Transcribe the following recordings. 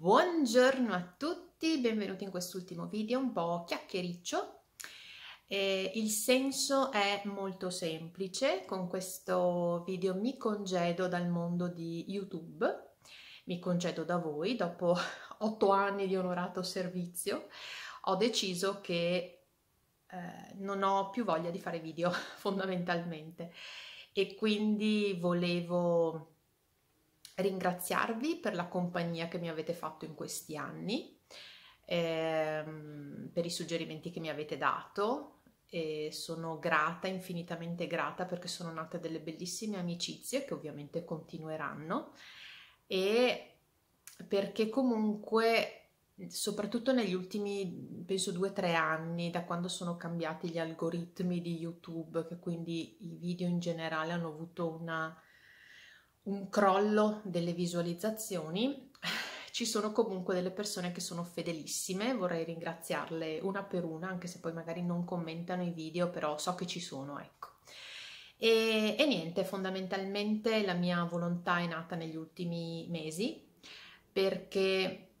Buongiorno a tutti, benvenuti in quest'ultimo video un po' chiacchiericcio. Il senso è molto semplice, con questo video mi congedo dal mondo di YouTube, mi congedo da voi. Dopo 8 anni di onorato servizio ho deciso che non ho più voglia di fare video fondamentalmente, e quindi volevo ringraziarvi per la compagnia che mi avete fatto in questi anni, per i suggerimenti che mi avete dato, e sono grata, infinitamente grata, perché sono nate delle bellissime amicizie che ovviamente continueranno, e perché comunque, soprattutto negli ultimi penso 2 o 3 anni, da quando sono cambiati gli algoritmi di YouTube, che quindi i video in generale hanno avuto un crollo delle visualizzazioni, ci sono comunque delle persone che sono fedelissime. Vorrei ringraziarle una per una, anche se poi magari non commentano i video, però so che ci sono, ecco. E niente, fondamentalmente la mia volontà è nata negli ultimi mesi, perché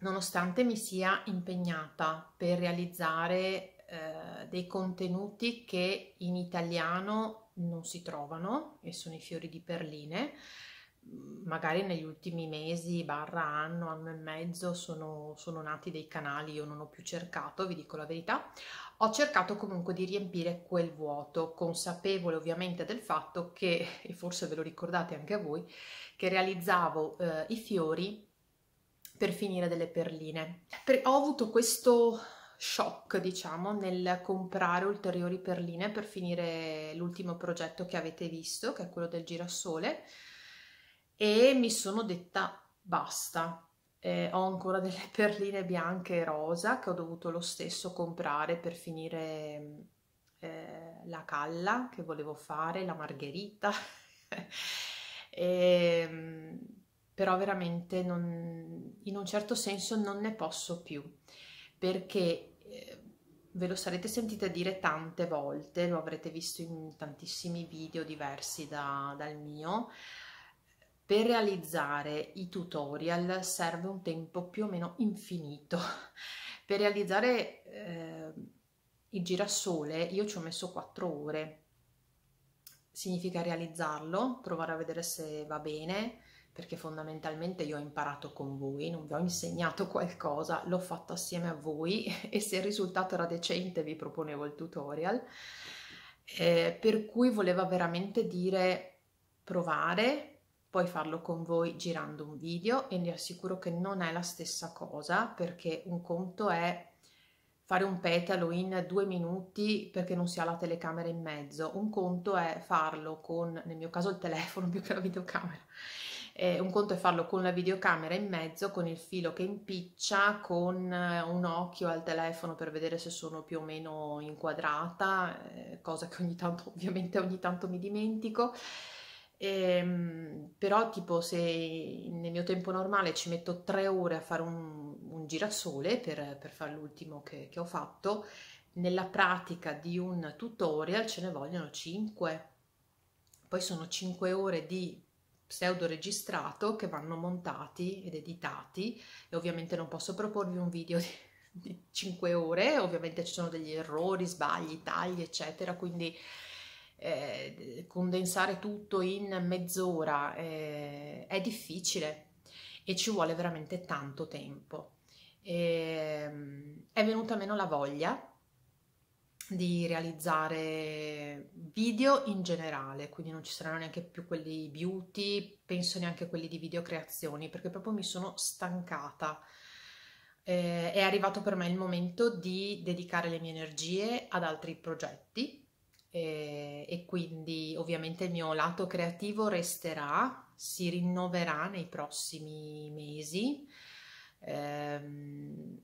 nonostante mi sia impegnata per realizzare dei contenuti che in italiano non si trovano e sono i fiori di perline, magari negli ultimi mesi /anno, anno e mezzo sono nati dei canali, io non ho più cercato, vi dico la verità. Ho cercato comunque di riempire quel vuoto, consapevole ovviamente del fatto che, e forse ve lo ricordate anche voi, che realizzavo i fiori per finire delle perline. Ho avuto questo shock, diciamo, nel comprare ulteriori perline per finire l'ultimo progetto che avete visto, che è quello del girasole, e mi sono detta basta. Ho ancora delle perline bianche e rosa che ho dovuto lo stesso comprare per finire la calla che volevo fare, la margherita però veramente in un certo senso non ne posso più, perché ve lo sarete sentita dire tante volte, lo avrete visto in tantissimi video diversi dal mio. Per realizzare i tutorial serve un tempo più o meno infinito. Per realizzare il girasole io ci ho messo 4 ore. Significa realizzarlo, provare a vedere se va bene, perché fondamentalmente io ho imparato con voi, non vi ho insegnato qualcosa, l'ho fatto assieme a voi, e se il risultato era decente vi proponevo il tutorial, per cui voleva veramente dire provare, poi farlo con voi girando un video, e vi assicuro che non è la stessa cosa, perché un conto è fare un petalo in 2 minuti perché non si ha la telecamera in mezzo, un conto è farlo con, nel mio caso, il telefono più che la videocamera, un conto è farlo con la videocamera in mezzo, con il filo che impiccia, con un occhio al telefono per vedere se sono più o meno inquadrata, cosa che ovviamente ogni tanto mi dimentico. Però tipo, se nel mio tempo normale ci metto 3 ore a fare un girasole per fare l'ultimo che ho fatto, nella pratica di un tutorial ce ne vogliono 5, poi sono 5 ore di pseudo registrato che vanno montati ed editati, e ovviamente non posso proporvi un video di 5 ore, ovviamente ci sono degli errori, sbagli, tagli eccetera, quindi condensare tutto in mezz'ora è difficile e ci vuole veramente tanto tempo. È venuta meno la voglia di realizzare video in generale, quindi non ci saranno neanche più quelli beauty, penso neanche quelli di video creazioni, perché proprio mi sono stancata. È arrivato per me il momento di dedicare le mie energie ad altri progetti, e quindi ovviamente il mio lato creativo resterà, si rinnoverà nei prossimi mesi.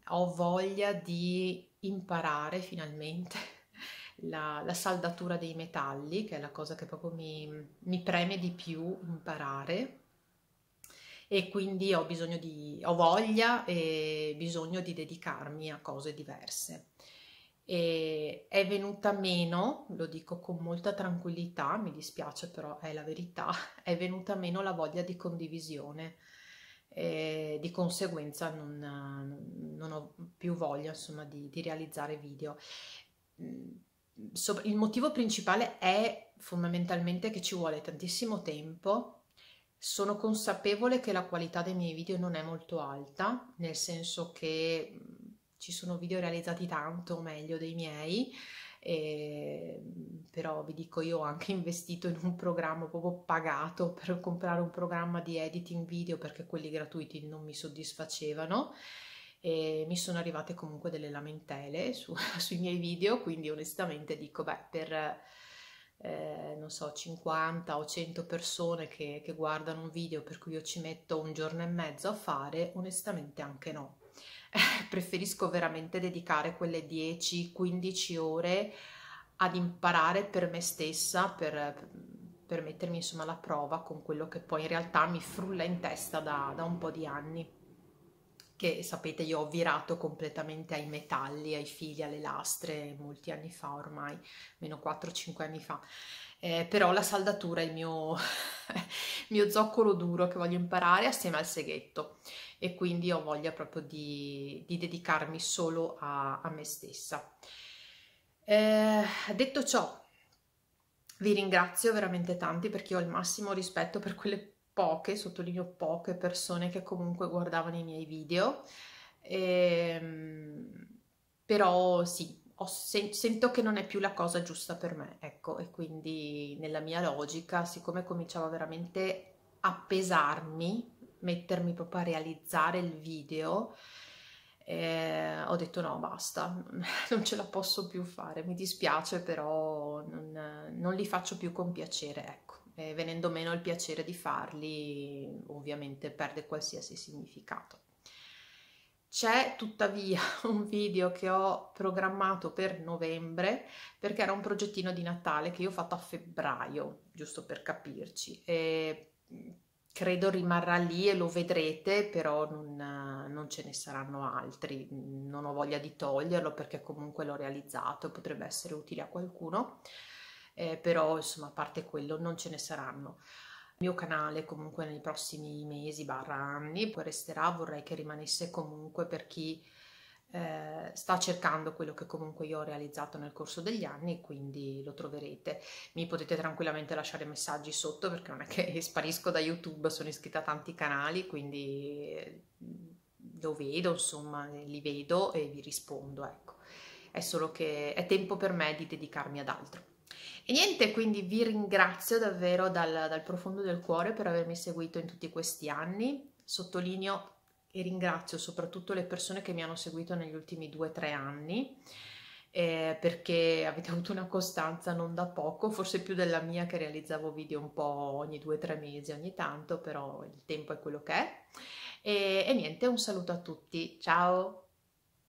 Ho voglia di imparare finalmente la saldatura dei metalli, che è la cosa che proprio mi preme di più imparare, e quindi ho voglia e bisogno di dedicarmi a cose diverse. È venuta meno, lo dico con molta tranquillità, mi dispiace però è la verità, è venuta meno la voglia di condivisione. e di conseguenza non ho più voglia, insomma, di realizzare video. Il motivo principale è fondamentalmente che ci vuole tantissimo tempo. Sono consapevole che la qualità dei miei video non è molto alta, nel senso che ci sono video realizzati tanto meglio dei miei, però vi dico, io ho anche investito in un programma, proprio pagato per comprare un programma di editing video perché quelli gratuiti non mi soddisfacevano, e mi sono arrivate comunque delle lamentele sui miei video, quindi onestamente dico, beh, per non so, 50 o 100 persone che guardano un video per cui io ci metto un giorno e mezzo a fare, onestamente anche no. Preferisco veramente dedicare quelle 10-15 ore ad imparare per me stessa, per mettermi, insomma, alla prova con quello che poi in realtà mi frulla in testa da un po' di anni, che sapete io ho virato completamente ai metalli, ai fili, alle lastre molti anni fa, ormai meno 4-5 anni fa. Però la saldatura è il mio zoccolo duro che voglio imparare assieme al seghetto, e quindi ho voglia proprio di dedicarmi solo a me stessa. Detto ciò, vi ringrazio veramente tanti, perché io ho il massimo rispetto per quelle poche, sottolineo poche, persone che comunque guardavano i miei video, però sì, sento che non è più la cosa giusta per me, ecco, e quindi nella mia logica, siccome cominciava veramente a pesarmi, mettermi proprio a realizzare il video, ho detto no, basta, non ce la posso più fare, mi dispiace, però non li faccio più con piacere, ecco, e venendo meno il piacere di farli ovviamente perde qualsiasi significato. C'è tuttavia un video che ho programmato per novembre, perché era un progettino di Natale che io ho fatto a febbraio, giusto per capirci, e credo rimarrà lì e lo vedrete, però non ce ne saranno altri, non ho voglia di toglierlo perché comunque l'ho realizzato e potrebbe essere utile a qualcuno, però insomma, a parte quello, non ce ne saranno. Il mio canale comunque nei prossimi mesi / anni poi resterà, vorrei che rimanesse comunque per chi sta cercando quello che comunque io ho realizzato nel corso degli anni, quindi lo troverete. Mi potete tranquillamente lasciare messaggi sotto, perché non è che sparisco da YouTube, sono iscritta a tanti canali, quindi lo vedo, insomma, li vedo e vi rispondo, ecco. È solo che è tempo per me di dedicarmi ad altro. E niente, quindi vi ringrazio davvero dal profondo del cuore per avermi seguito in tutti questi anni. Sottolineo e ringrazio soprattutto le persone che mi hanno seguito negli ultimi 2-3 anni, perché avete avuto una costanza non da poco, forse più della mia, che realizzavo video un po' ogni 2-3 mesi ogni tanto, però il tempo è quello che è. E niente, un saluto a tutti, ciao!